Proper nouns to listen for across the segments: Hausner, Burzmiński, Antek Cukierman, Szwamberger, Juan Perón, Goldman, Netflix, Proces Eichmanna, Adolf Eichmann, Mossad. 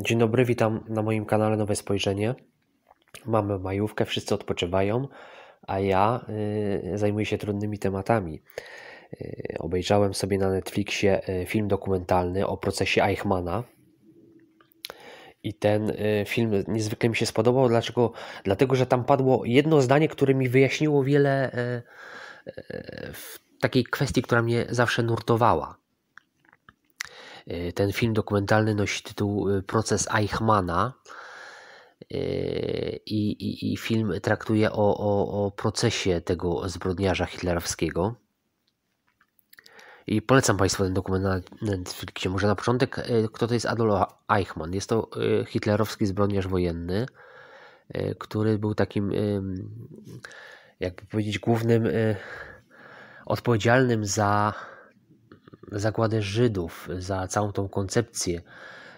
Dzień dobry, witam na moim kanale Nowe Spojrzenie. Mamy majówkę, wszyscy odpoczywają, a ja zajmuję się trudnymi tematami. Obejrzałem sobie na Netflixie film dokumentalny o procesie Eichmanna i ten film niezwykle mi się spodobał. Dlaczego? Dlatego, że tam padło jedno zdanie, które mi wyjaśniło wiele w takiej kwestii, która mnie zawsze nurtowała. Ten film dokumentalny nosi tytuł Proces Eichmanna i film traktuje o procesie tego zbrodniarza hitlerowskiego. I polecam Państwu ten dokument na Netflixie. Może na początek, kto to jest Adolf Eichmann? Jest to hitlerowski zbrodniarz wojenny, który był takim, jakby powiedzieć, głównym odpowiedzialnym za zagładę Żydów, za całą tą koncepcję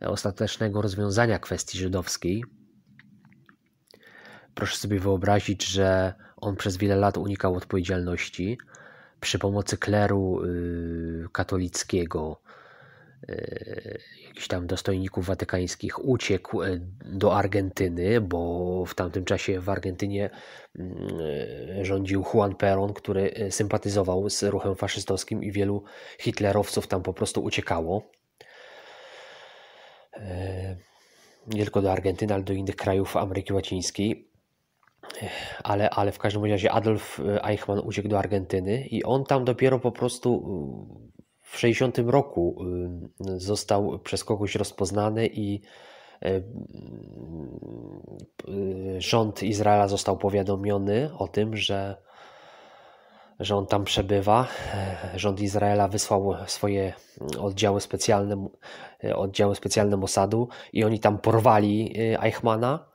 ostatecznego rozwiązania kwestii żydowskiej. Proszę sobie wyobrazić, że on przez wiele lat unikał odpowiedzialności przy pomocy kleru katolickiego, jakichś tam dostojników watykańskich, uciekł do Argentyny, bo w tamtym czasie w Argentynie rządził Juan Perón, który sympatyzował z ruchem faszystowskim i wielu hitlerowców tam po prostu uciekało. Nie tylko do Argentyny, ale do innych krajów Ameryki Łacińskiej. Ale w każdym razie Adolf Eichmann uciekł do Argentyny i on tam dopiero po prostu w 60 roku został przez kogoś rozpoznany i rząd Izraela został powiadomiony o tym, że on tam przebywa. Rząd Izraela wysłał swoje oddziały specjalne Mossadu i oni tam porwali Eichmanna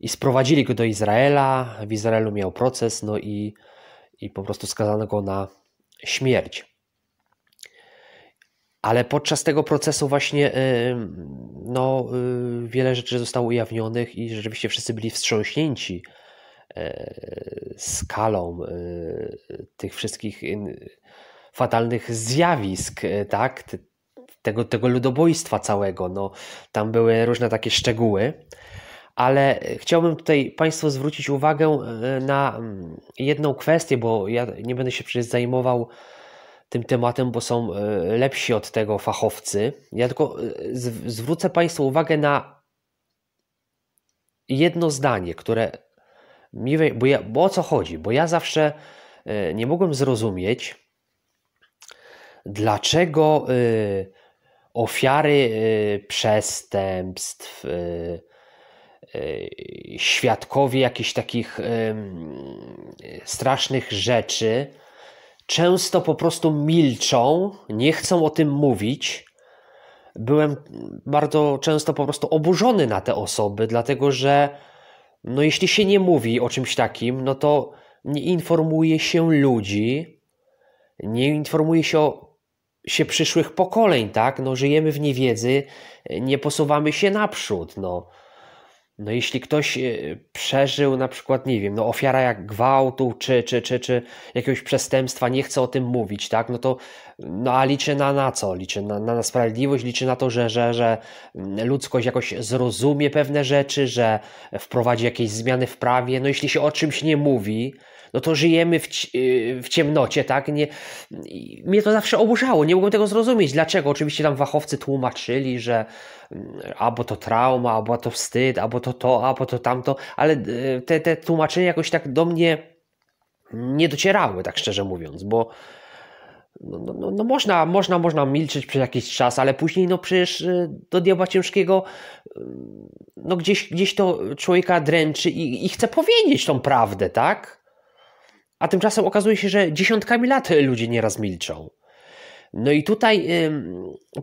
i sprowadzili go do Izraela. W Izraelu miał proces, no i po prostu skazano go na śmierć. Ale podczas tego procesu właśnie no, wiele rzeczy zostało ujawnionych i rzeczywiście wszyscy byli wstrząśnięci skalą tych wszystkich fatalnych zjawisk, tak? Tego ludobójstwa całego. No, tam były różne takie szczegóły, ale chciałbym tutaj Państwu zwrócić uwagę na jedną kwestię, bo ja nie będę się przecież zajmował tym tematem, bo są lepsi od tego fachowcy. Ja tylko zwrócę Państwu uwagę na jedno zdanie, które mi, bo o co chodzi? Bo ja zawsze nie mogłem zrozumieć, dlaczego ofiary przestępstw, świadkowie jakichś takich strasznych rzeczy często po prostu milczą, nie chcą o tym mówić. Byłem bardzo często po prostu oburzony na te osoby, dlatego że no jeśli się nie mówi o czymś takim, no to nie informuje się ludzi, nie informuje się przyszłych pokoleń, tak? No żyjemy w niewiedzy, nie posuwamy się naprzód, no. No jeśli ktoś przeżył na przykład, nie wiem, no ofiara jak gwałtu czy jakiegoś przestępstwa, nie chce o tym mówić, tak, no to no a liczy na co? Liczy na sprawiedliwość, liczy na to, że ludzkość jakoś zrozumie pewne rzeczy, że wprowadzi jakieś zmiany w prawie. No jeśli się o czymś nie mówi, no to żyjemy w ciemnocie, tak? Mnie to zawsze oburzało, nie mogłem tego zrozumieć. Dlaczego? Oczywiście tam fachowcy tłumaczyli, że albo to trauma, albo to wstyd, albo to, albo to tamto, ale te tłumaczenia jakoś tak do mnie nie docierały, tak szczerze mówiąc, bo no można milczeć przez jakiś czas, ale później no przecież do diabła ciężkiego no gdzieś to człowieka dręczy i chce powiedzieć tą prawdę, tak? A tymczasem okazuje się, że dziesiątkami lat ludzie nieraz milczą. No i tutaj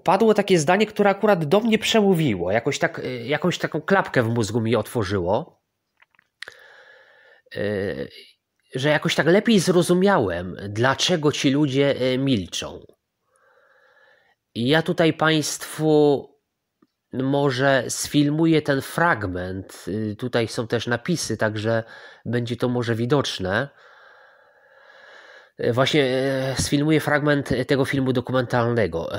padło takie zdanie, które akurat do mnie przemówiło. Jakoś tak, jakąś taką klapkę w mózgu mi otworzyło. Że jakoś tak lepiej zrozumiałem, dlaczego ci ludzie milczą. I ja tutaj Państwu może sfilmuję ten fragment. Tutaj są też napisy, także będzie to może widoczne. Właśnie sfilmuję fragment tego filmu dokumentalnego.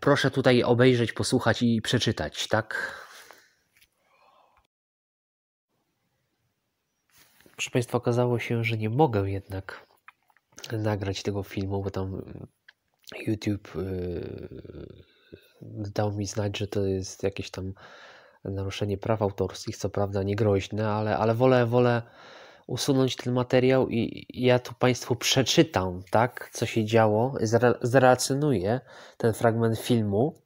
Proszę tutaj obejrzeć, posłuchać i przeczytać, tak? Proszę Państwa, okazało się, że nie mogę jednak nagrać tego filmu, bo tam YouTube dał mi znać, że to jest jakieś tam naruszenie praw autorskich, co prawda nie groźne, ale wolę usunąć ten materiał i ja tu Państwu przeczytam, tak, co się działo, zrelacjonuję ten fragment filmu.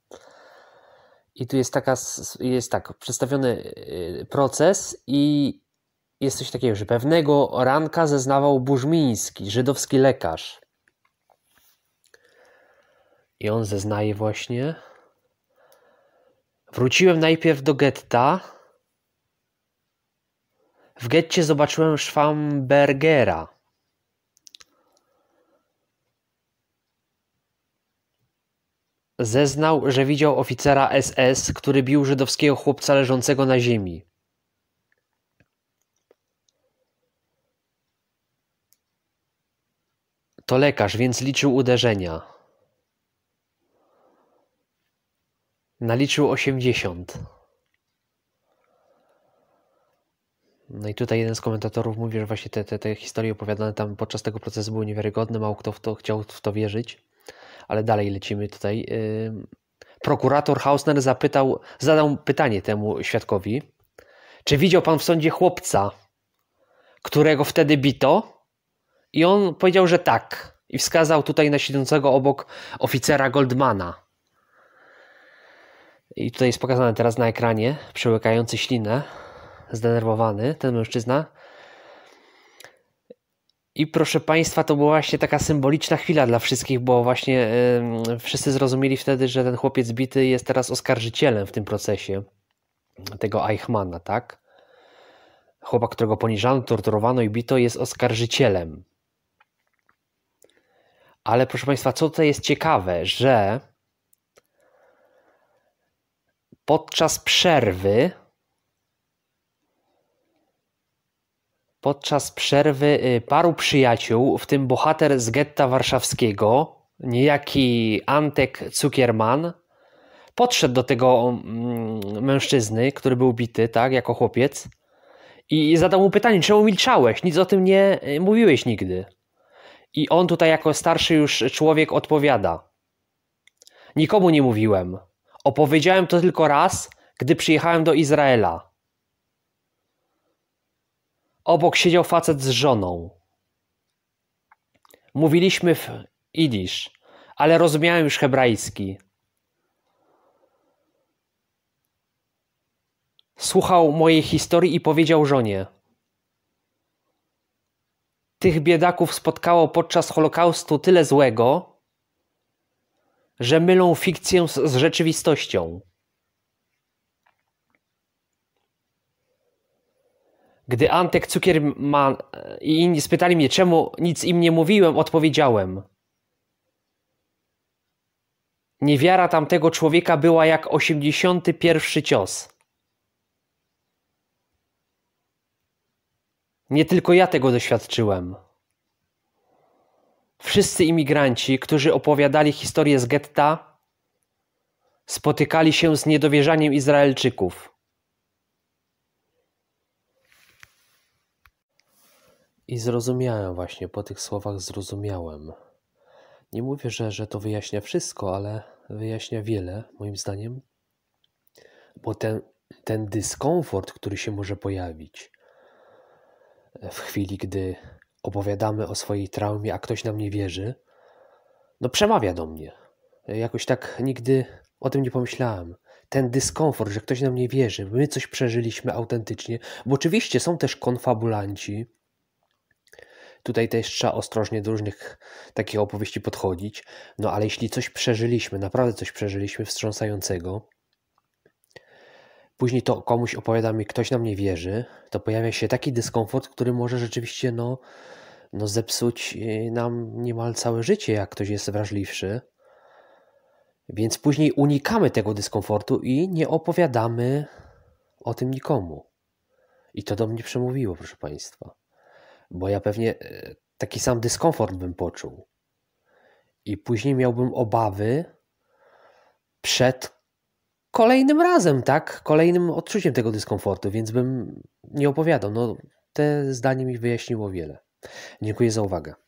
I tu jest tak przedstawiony proces i jest coś takiego, że pewnego ranka zeznawał Burzmiński, żydowski lekarz. I on zeznaje właśnie. Wróciłem najpierw do getta. W getcie zobaczyłem Szwambergera. Zeznał, że widział oficera SS, który bił żydowskiego chłopca leżącego na ziemi. To lekarz, więc liczył uderzenia. Naliczył 80. No i tutaj jeden z komentatorów mówi, że właśnie te historie opowiadane tam podczas tego procesu były niewiarygodne, mało kto chciał w to wierzyć. Ale dalej lecimy tutaj. Prokurator Hausner zadał pytanie temu świadkowi. Czy widział pan w sądzie chłopca, którego wtedy bito? I on powiedział, że tak. I wskazał tutaj na siedzącego obok oficera Goldmana. I tutaj jest pokazane teraz na ekranie, przełykający ślinę, zdenerwowany ten mężczyzna. I proszę Państwa, to była właśnie taka symboliczna chwila dla wszystkich, bo właśnie wszyscy zrozumieli wtedy, że ten chłopiec bity jest teraz oskarżycielem w tym procesie tego Eichmanna, tak? Chłopak, którego poniżano, torturowano i bito, jest oskarżycielem. Ale proszę Państwa, co tutaj jest ciekawe, że podczas przerwy paru przyjaciół, w tym bohater z getta warszawskiego, niejaki Antek Cukierman, podszedł do tego mężczyzny, który był bity, tak, jako chłopiec, i zadał mu pytanie, czemu milczałeś, nic o tym nie mówiłeś nigdy. I on tutaj jako starszy już człowiek odpowiada. Nikomu nie mówiłem. Opowiedziałem to tylko raz, gdy przyjechałem do Izraela. Obok siedział facet z żoną. Mówiliśmy w jidysz, ale rozumiałem już hebrajski. Słuchał mojej historii i powiedział żonie. Tych biedaków spotkało podczas Holokaustu tyle złego, że mylą fikcję z rzeczywistością. Gdy Antek Cukierman i inni spytali mnie, czemu nic im nie mówiłem, odpowiedziałem. Niewiara tamtego człowieka była jak 81. cios. Nie tylko ja tego doświadczyłem. Wszyscy imigranci, którzy opowiadali historię z getta, spotykali się z niedowierzaniem Izraelczyków. I zrozumiałem właśnie, po tych słowach zrozumiałem. Nie mówię, że to wyjaśnia wszystko, ale wyjaśnia wiele, moim zdaniem. Bo ten dyskomfort, który się może pojawić w chwili, gdy opowiadamy o swojej traumie, a ktoś nam nie wierzy, no przemawia do mnie. Jakoś tak nigdy o tym nie pomyślałem. Ten dyskomfort, że ktoś nam nie wierzy, my coś przeżyliśmy autentycznie, bo oczywiście są też konfabulanci. Tutaj też trzeba ostrożnie do różnych takich opowieści podchodzić. No ale jeśli coś przeżyliśmy, naprawdę coś przeżyliśmy wstrząsającego, później to komuś opowiadamy, ktoś nam nie wierzy, to pojawia się taki dyskomfort, który może rzeczywiście no zepsuć nam niemal całe życie, jak ktoś jest wrażliwszy. Więc później unikamy tego dyskomfortu i nie opowiadamy o tym nikomu. I to do mnie przemówiło, proszę Państwa. Bo ja pewnie taki sam dyskomfort bym poczuł i później miałbym obawy przed kolejnym razem, tak? Kolejnym odczuciem tego dyskomfortu, więc bym nie opowiadał. No, te zdanie mi wyjaśniło wiele. Dziękuję za uwagę.